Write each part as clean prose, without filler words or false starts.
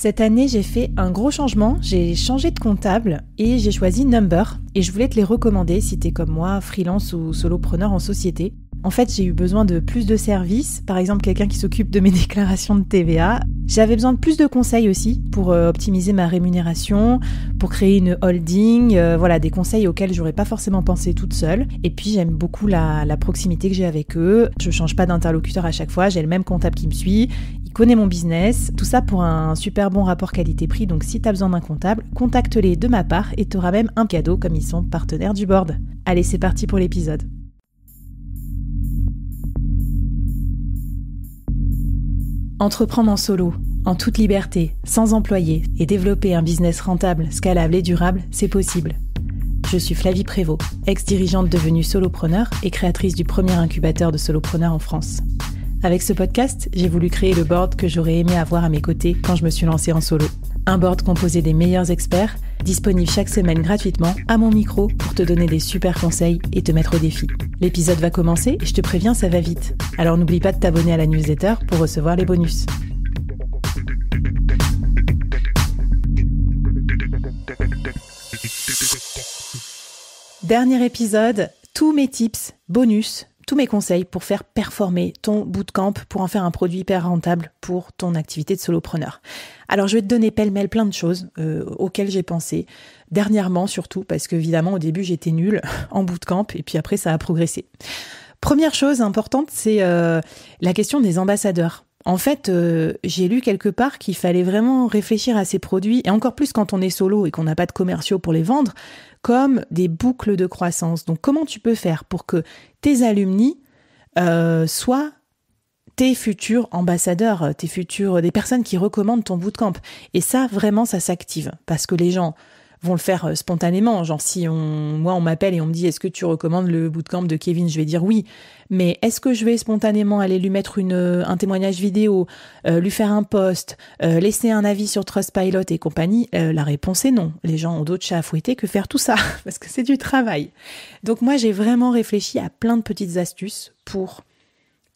Cette année, j'ai fait un gros changement, j'ai changé de comptable et j'ai choisi Number. Et je voulais te les recommander si t'es comme moi, freelance ou solopreneur en société. En fait, j'ai eu besoin de plus de services, par exemple quelqu'un qui s'occupe de mes déclarations de TVA. J'avais besoin de plus de conseils aussi pour optimiser ma rémunération, pour créer une holding, voilà, des conseils auxquels j'aurais pas forcément pensé toute seule. Et puis j'aime beaucoup la proximité que j'ai avec eux. Je change pas d'interlocuteur à chaque fois, j'ai le même comptable qui me suit, il connaît mon business, tout ça pour un super bon rapport qualité-prix. Donc si t'as besoin d'un comptable, contacte-les de ma part et t'auras même un cadeau comme ils sont partenaires du board. Allez, c'est parti pour l'épisode. Entreprendre en solo, en toute liberté, sans employé et développer un business rentable, scalable et durable, c'est possible. Je suis Flavie Prévost, ex-dirigeante devenue solopreneur et créatrice du premier incubateur de solopreneurs en France. Avec ce podcast, j'ai voulu créer le board que j'aurais aimé avoir à mes côtés quand je me suis lancée en solo. Un board composé des meilleurs experts, disponible chaque semaine gratuitement à mon micro pour te donner des super conseils et te mettre au défi. L'épisode va commencer et je te préviens, ça va vite. Alors n'oublie pas de t'abonner à la newsletter pour recevoir les bonus. Dernier épisode, tous mes tips, bonus, tous mes conseils pour faire performer ton bootcamp, pour en faire un produit hyper rentable pour ton activité de solopreneur. Alors je vais te donner pêle-mêle plein de choses auxquelles j'ai pensé, dernièrement surtout, parce qu'évidemment au début j'étais nulle en bootcamp et puis après ça a progressé. Première chose importante, c'est la question des ambassadeurs. En fait, j'ai lu quelque part qu'il fallait vraiment réfléchir à ces produits, et encore plus quand on est solo et qu'on n'a pas de commerciaux pour les vendre, comme des boucles de croissance. Donc comment tu peux faire pour que tes alumni soient tes futurs ambassadeurs, des personnes qui recommandent ton bootcamp. Et ça, vraiment, ça s'active, parce que les gens vont le faire spontanément. Genre moi on m'appelle et on me dit est-ce que tu recommandes le bootcamp de Kevin, je vais dire oui, mais est-ce que je vais spontanément aller lui mettre un témoignage vidéo, lui faire un post, laisser un avis sur Trustpilot et compagnie? La réponse est non, les gens ont d'autres chats à fouetter que faire tout ça parce que c'est du travail. Donc moi j'ai vraiment réfléchi à plein de petites astuces pour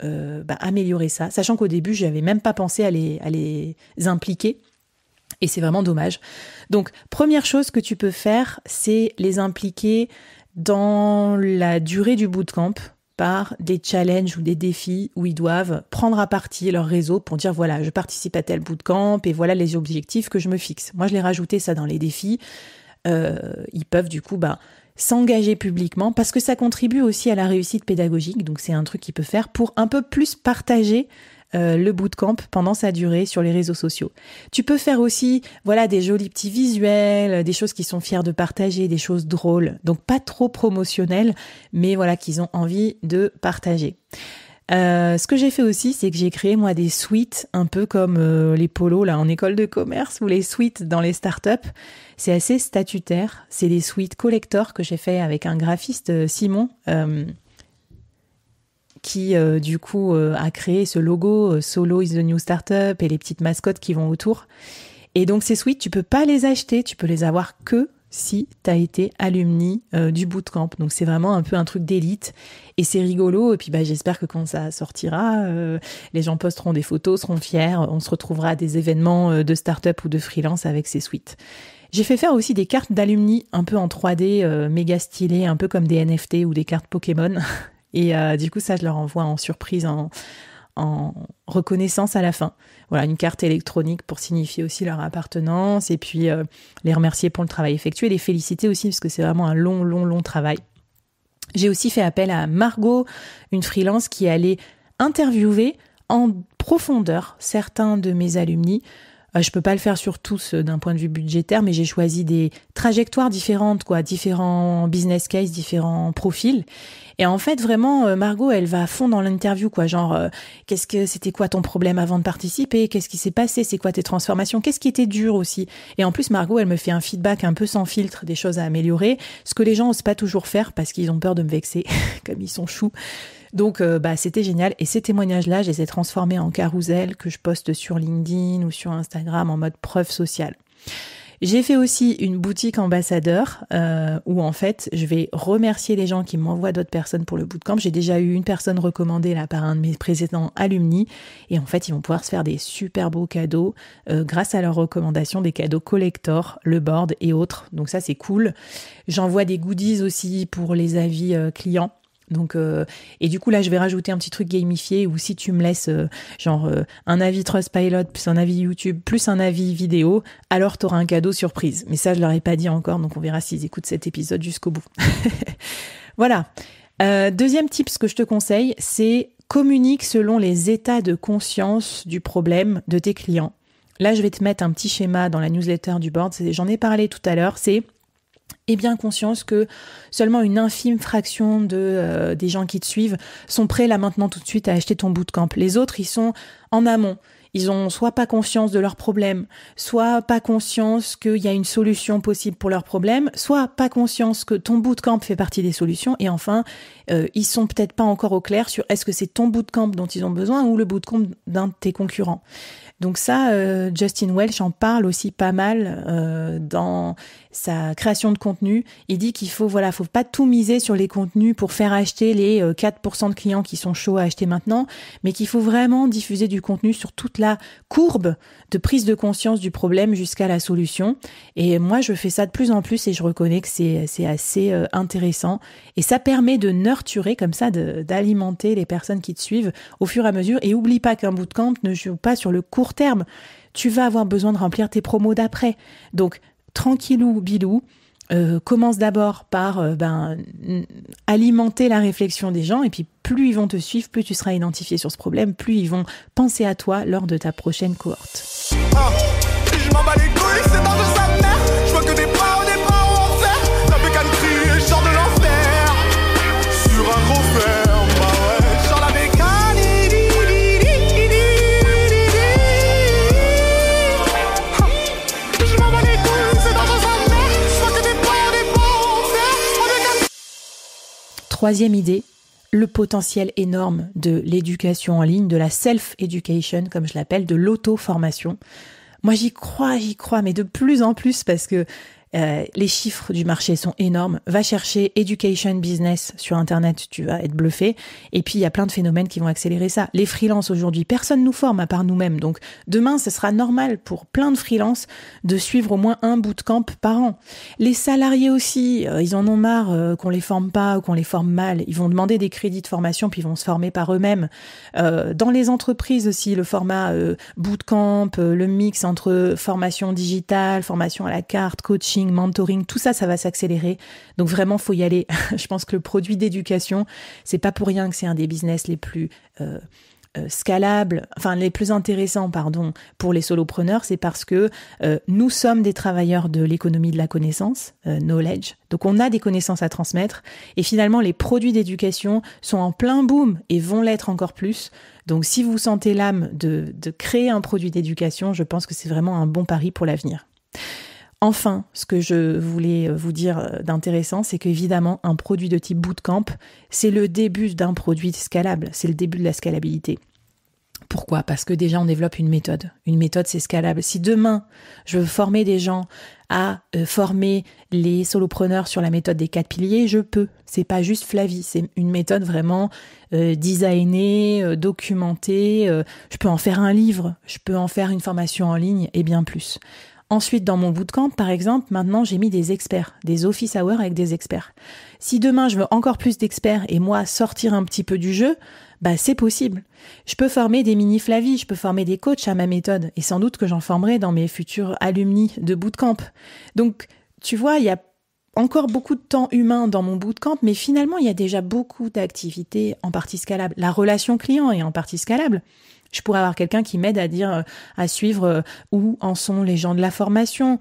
améliorer ça, sachant qu'au début j'avais même pas pensé à les impliquer. Et c'est vraiment dommage. Donc, première chose que tu peux faire, c'est les impliquer dans la durée du bootcamp par des challenges ou des défis où ils doivent prendre à partie leur réseau pour dire, voilà, je participe à tel bootcamp et voilà les objectifs que je me fixe. Moi, je l'ai rajouté ça dans les défis. Ils peuvent du coup s'engager publiquement parce que ça contribue aussi à la réussite pédagogique. Donc, c'est un truc qu'ils peuvent faire pour un peu plus partager le bootcamp pendant sa durée sur les réseaux sociaux. Tu peux faire aussi, voilà, des jolis petits visuels, des choses qu'ils sont fiers de partager, des choses drôles, donc pas trop promotionnelles, mais voilà, qu'ils ont envie de partager. Ce que j'ai fait aussi, c'est que j'ai créé moi des suites, un peu comme les polos là en école de commerce ou les suites dans les startups. C'est assez statutaire, c'est des suites collector que j'ai fait avec un graphiste, Simon, qui a créé ce logo Solo is the new startup et les petites mascottes qui vont autour. Et donc ces suites, tu peux pas les acheter, tu peux les avoir que si tu as été alumni du bootcamp. Donc c'est vraiment un peu un truc d'élite et c'est rigolo. Et puis j'espère que quand ça sortira, les gens posteront des photos, seront fiers, on se retrouvera à des événements de startup ou de freelance avec ces suites. J'ai fait faire aussi des cartes d'alumni un peu en 3D, méga stylées, un peu comme des NFT ou des cartes Pokémon. Et du coup, ça, je leur envoie en surprise, en reconnaissance à la fin. Voilà, une carte électronique pour signifier aussi leur appartenance et puis les remercier pour le travail effectué, les féliciter aussi parce que c'est vraiment un long travail. J'ai aussi fait appel à Margot, une freelance qui allait interviewer en profondeur certains de mes alumni. Je peux pas le faire sur tous d'un point de vue budgétaire, mais j'ai choisi des trajectoires différentes, quoi, différents business case, différents profils. Et en fait, vraiment, Margot, elle va à fond dans l'interview, quoi. Genre, c'était quoi ton problème avant de participer? Qu'est-ce qui s'est passé? C'est quoi tes transformations? Qu'est-ce qui était dur aussi? Et en plus, Margot, elle me fait un feedback un peu sans filtre, des choses à améliorer, ce que les gens osent pas toujours faire parce qu'ils ont peur de me vexer, comme ils sont choux. Donc c'était génial, et ces témoignages-là, je les ai transformés en carousel que je poste sur LinkedIn ou sur Instagram en mode preuve sociale. J'ai fait aussi une boutique ambassadeur où en fait je vais remercier les gens qui m'envoient d'autres personnes pour le bootcamp. J'ai déjà eu une personne recommandée là par un de mes précédents alumni et en fait ils vont pouvoir se faire des super beaux cadeaux grâce à leurs recommandations, des cadeaux collector, le board et autres. Donc ça c'est cool. J'envoie des goodies aussi pour les avis clients. Donc, et du coup là je vais rajouter un petit truc gamifié où si tu me laisses genre un avis Trustpilot plus un avis YouTube plus un avis vidéo, alors t'auras un cadeau surprise. Mais ça je leur ai pas dit encore, donc on verra s'ils écoutent cet épisode jusqu'au bout. Voilà. Deuxième tips que je te conseille, c'est communique selon les états de conscience du problème de tes clients. Là je vais te mettre un petit schéma dans la newsletter du board, j'en ai parlé tout à l'heure, c'est et bien conscience que seulement une infime fraction de, des gens qui te suivent sont prêts là maintenant tout de suite à acheter ton bootcamp. Les autres, ils sont en amont. Ils ont soit pas conscience de leurs problèmes, soit pas conscience qu'il y a une solution possible pour leurs problèmes, soit pas conscience que ton bootcamp fait partie des solutions. Et enfin, ils sont peut-être pas encore au clair sur est-ce que c'est ton bootcamp dont ils ont besoin ou le bootcamp d'un de tes concurrents. Donc ça, Justin Welch en parle aussi pas mal dans sa création de contenu. Il dit qu'il faut, voilà, faut pas tout miser sur les contenus pour faire acheter les 4% de clients qui sont chauds à acheter maintenant, mais qu'il faut vraiment diffuser du contenu sur toute la courbe de prise de conscience du problème jusqu'à la solution. Et moi, je fais ça de plus en plus et je reconnais que c'est assez intéressant. Et ça permet de nurturer comme ça, d'alimenter les personnes qui te suivent au fur et à mesure. Et oublie pas qu'un bootcamp ne joue pas sur le court terme. Tu vas avoir besoin de remplir tes promos d'après. Donc, tranquillou, bilou, commence d'abord par alimenter la réflexion des gens et puis plus ils vont te suivre, plus tu seras identifié sur ce problème, plus ils vont penser à toi lors de ta prochaine cohorte. Troisième idée, le potentiel énorme de l'éducation en ligne, de la self-education, comme je l'appelle, de l'auto-formation. Moi, j'y crois, mais de plus en plus parce que les chiffres du marché sont énormes. Va chercher education business sur Internet, tu vas être bluffé. Et puis, il y a plein de phénomènes qui vont accélérer ça. Les freelances aujourd'hui, personne nous forme à part nous-mêmes. Donc, demain, ce sera normal pour plein de freelances de suivre au moins un bootcamp par an. Les salariés aussi, ils en ont marre qu'on les forme pas ou qu'on les forme mal. Ils vont demander des crédits de formation, puis ils vont se former par eux-mêmes. Dans les entreprises aussi, le format bootcamp, le mix entre formation digitale, formation à la carte, coaching, mentoring, tout ça, ça va s'accélérer. Donc vraiment, faut y aller. Je pense que le produit d'éducation, c'est pas pour rien que c'est un des business les plus scalables, enfin les plus intéressants, pardon, pour les solopreneurs. C'est parce que nous sommes des travailleurs de l'économie de la connaissance, knowledge. Donc on a des connaissances à transmettre. Et finalement, les produits d'éducation sont en plein boom et vont l'être encore plus. Donc si vous sentez l'âme de créer un produit d'éducation, je pense que c'est vraiment un bon pari pour l'avenir. Enfin, ce que je voulais vous dire d'intéressant, c'est qu'évidemment, un produit de type bootcamp, c'est le début d'un produit scalable, c'est le début de la scalabilité. Pourquoi ? Parce que déjà, on développe une méthode. Une méthode, c'est scalable. Si demain, je veux former des gens à former les solopreneurs sur la méthode des 4 piliers, je peux. C'est pas juste Flavie, c'est une méthode vraiment designée, documentée. Je peux en faire un livre, je peux en faire une formation en ligne et bien plus. Ensuite, dans mon bootcamp, par exemple, maintenant, j'ai mis des experts, des office hours avec des experts. Si demain, je veux encore plus d'experts et moi, sortir un petit peu du jeu, bah, c'est possible. Je peux former des mini Flavie, je peux former des coachs à ma méthode et sans doute que j'en formerai dans mes futurs alumni de bootcamp. Donc, tu vois, il y a encore beaucoup de temps humain dans mon bootcamp, mais finalement, il y a déjà beaucoup d'activités en partie scalables. La relation client est en partie scalable. Je pourrais avoir quelqu'un qui m'aide à dire, à suivre où en sont les gens de la formation,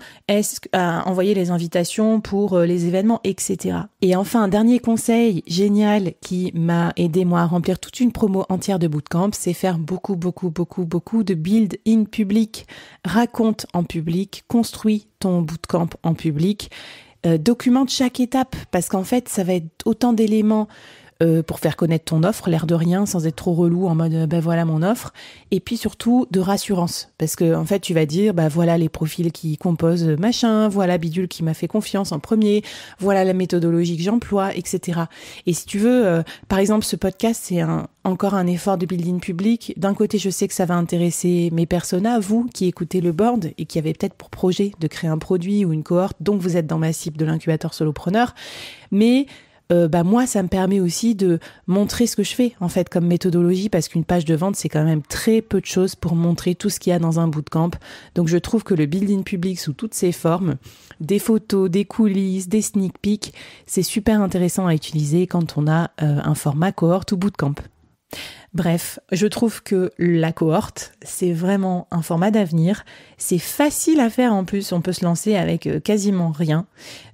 à envoyer les invitations pour les événements, etc. Et enfin, un dernier conseil génial qui m'a aidé, moi, à remplir toute une promo entière de bootcamp, c'est faire beaucoup de build in public. Raconte en public, construis ton bootcamp en public, documente chaque étape parce qu'en fait, ça va être autant d'éléments pour faire connaître ton offre, l'air de rien, sans être trop relou en mode bah voilà mon offre, et puis surtout de rassurance, parce que en fait tu vas dire bah voilà les profils qui composent machin, voilà bidule qui m'a fait confiance en premier, voilà la méthodologie que j'emploie, etc. Et si tu veux, par exemple ce podcast c'est encore un effort de building public. D'un côté je sais que ça va intéresser mes personas, vous qui écoutez le board et qui avez peut-être pour projet de créer un produit ou une cohorte, donc vous êtes dans ma cible de l'incubateur solopreneur, mais moi, ça me permet aussi de montrer ce que je fais, en fait, comme méthodologie, parce qu'une page de vente, c'est quand même très peu de choses pour montrer tout ce qu'il y a dans un bootcamp. Donc, je trouve que le building public sous toutes ses formes, des photos, des coulisses, des sneak peeks, c'est super intéressant à utiliser quand on a un format cohorte ou bootcamp. Bref, je trouve que la cohorte, c'est vraiment un format d'avenir. C'est facile à faire en plus, on peut se lancer avec quasiment rien.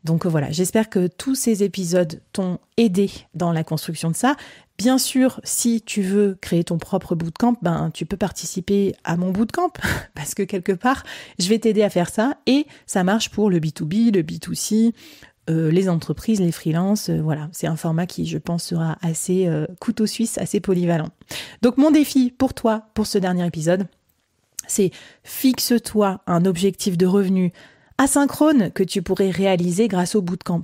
Donc voilà, j'espère que tous ces épisodes t'ont aidé dans la construction de ça. Bien sûr, si tu veux créer ton propre bootcamp, ben tu peux participer à mon bootcamp parce que quelque part, je vais t'aider à faire ça et ça marche pour le B2B, le B2C, les entreprises, les freelances, voilà, c'est un format qui, je pense, sera assez couteau suisse, assez polyvalent. Donc mon défi pour toi, pour ce dernier épisode, c'est fixe-toi un objectif de revenu asynchrone que tu pourrais réaliser grâce au bootcamp.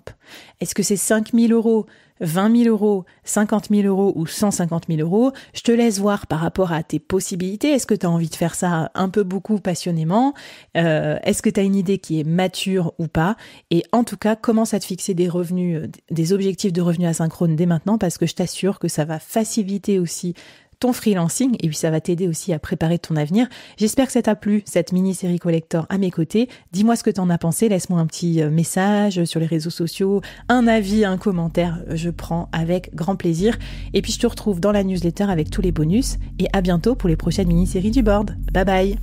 Est-ce que c'est 5 000 euros, 20 000 euros, 50 000 euros ou 150 000 euros? Je te laisse voir par rapport à tes possibilités. Est-ce que tu as envie de faire ça un peu beaucoup passionnément? Est-ce que tu as une idée qui est mature ou pas? Et en tout cas, commence à te fixer des revenus, des objectifs de revenus asynchrones dès maintenant, parce que je t'assure que ça va faciliter aussi ton freelancing et puis ça va t'aider aussi à préparer ton avenir. J'espère que ça t'a plu, cette mini-série collector à mes côtés. Dis-moi ce que t'en as pensé, laisse-moi un petit message sur les réseaux sociaux, un avis, un commentaire, je prends avec grand plaisir. Et puis je te retrouve dans la newsletter avec tous les bonus et à bientôt pour les prochaines mini-séries du board. Bye bye!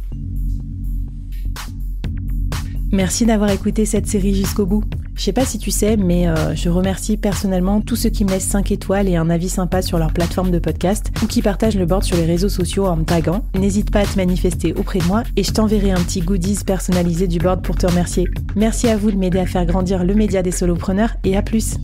Merci d'avoir écouté cette série jusqu'au bout. Je sais pas si tu sais, mais je remercie personnellement tous ceux qui me laissent 5 étoiles et un avis sympa sur leur plateforme de podcast ou qui partagent le board sur les réseaux sociaux en me taguant. N'hésite pas à te manifester auprès de moi et je t'enverrai un petit goodies personnalisé du board pour te remercier. Merci à vous de m'aider à faire grandir le média des solopreneurs et à plus!